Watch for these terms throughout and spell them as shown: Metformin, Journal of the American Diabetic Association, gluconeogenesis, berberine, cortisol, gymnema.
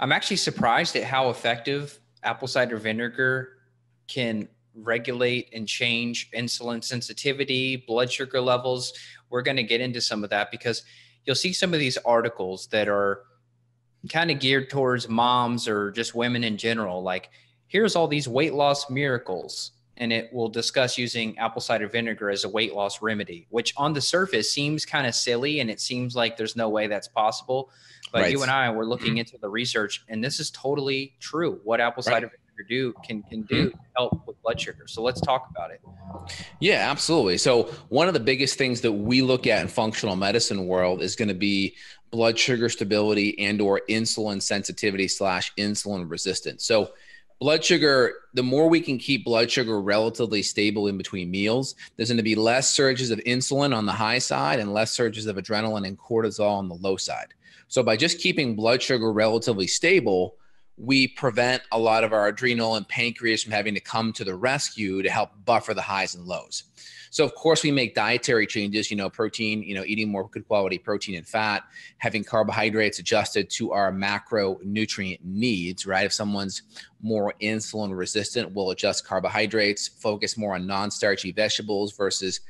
I'm actually surprised at how effective apple cider vinegar can regulate and change insulin sensitivity, blood sugar levels. We're going to get into some of that because you'll see some of these articles that are kind of geared towards moms or just women in general. Like, here's all these weight loss miracles, and it will discuss using apple cider vinegar as a weight loss remedy, which on the surface seems kind of silly. And it seems like there's no way that's possible, but right. You and I were looking into the research, and this is totally true. What apple cider vinegar can do to help with blood sugar. So let's talk about it. Yeah, absolutely. So one of the biggest things that we look at in functional medicine world is going to be blood sugar stability and or insulin sensitivity / insulin resistance. So blood sugar, the more we can keep blood sugar relatively stable in between meals, there's going to be less surges of insulin on the high side and less surges of adrenaline and cortisol on the low side. So by just keeping blood sugar relatively stable, we prevent a lot of our adrenal and pancreas from having to come to the rescue to help buffer the highs and lows. So of course we make dietary changes, protein, eating more good quality protein and fat, having carbohydrates adjusted to our macronutrient needs, right? If someone's more insulin resistant, we'll adjust carbohydrates, focus more on non-starchy vegetables versus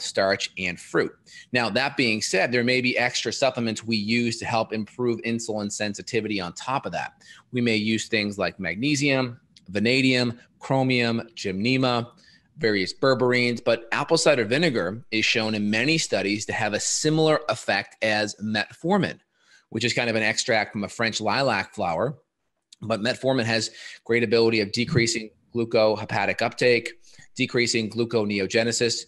starch and fruit. Now, that being said, there may be extra supplements we use to help improve insulin sensitivity on top of that. We may use things like magnesium, vanadium, chromium, gymnema, various berberines, but apple cider vinegar is shown in many studies to have a similar effect as metformin, which is kind of an extract from a French lilac flower. But metformin has great ability of decreasing glucohepatic uptake, decreasing gluconeogenesis,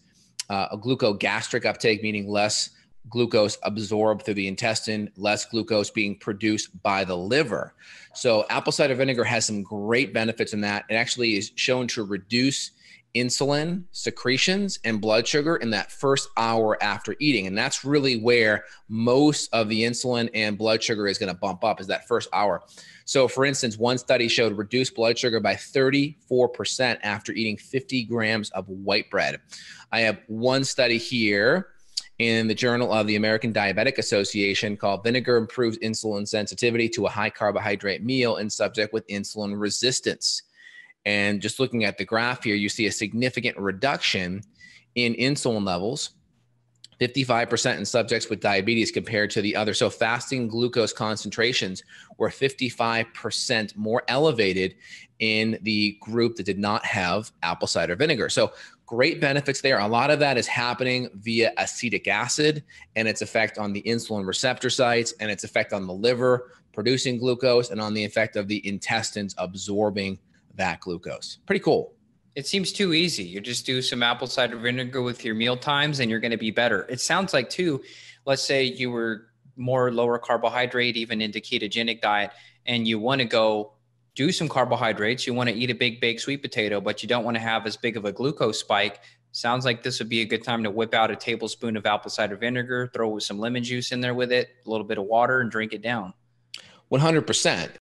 a glucogastric uptake, meaning less glucose absorbed through the intestine, less glucose being produced by the liver. So apple cider vinegar has some great benefits in that. It actually is shown to reduce insulin secretions and blood sugar in that first hour after eating. And that's really where most of the insulin and blood sugar is going to bump up, is that first hour. So for instance, one study showed reduced blood sugar by 34% after eating 50 grams of white bread. I have one study here in the Journal of the American Diabetic Association called Vinegar Improves Insulin Sensitivity to a High Carbohydrate Meal in Subject with Insulin Resistance. And just looking at the graph here, you see a significant reduction in insulin levels, 55% in subjects with diabetes compared to the other. So fasting glucose concentrations were 55% more elevated in the group that did not have apple cider vinegar. So great benefits there. A lot of that is happening via acetic acid and its effect on the insulin receptor sites and its effect on the liver producing glucose and on the effect of the intestines absorbing that glucose. Pretty cool. It seems too easy. You just do some apple cider vinegar with your meal times and you're going to be better. It sounds like too, let's say you were more lower carbohydrate, even into ketogenic diet, and you want to go do some carbohydrates. You want to eat a big baked sweet potato, but you don't want to have as big of a glucose spike. Sounds like this would be a good time to whip out a tablespoon of apple cider vinegar, throw some lemon juice in there with it, a little bit of water, and drink it down. 100%.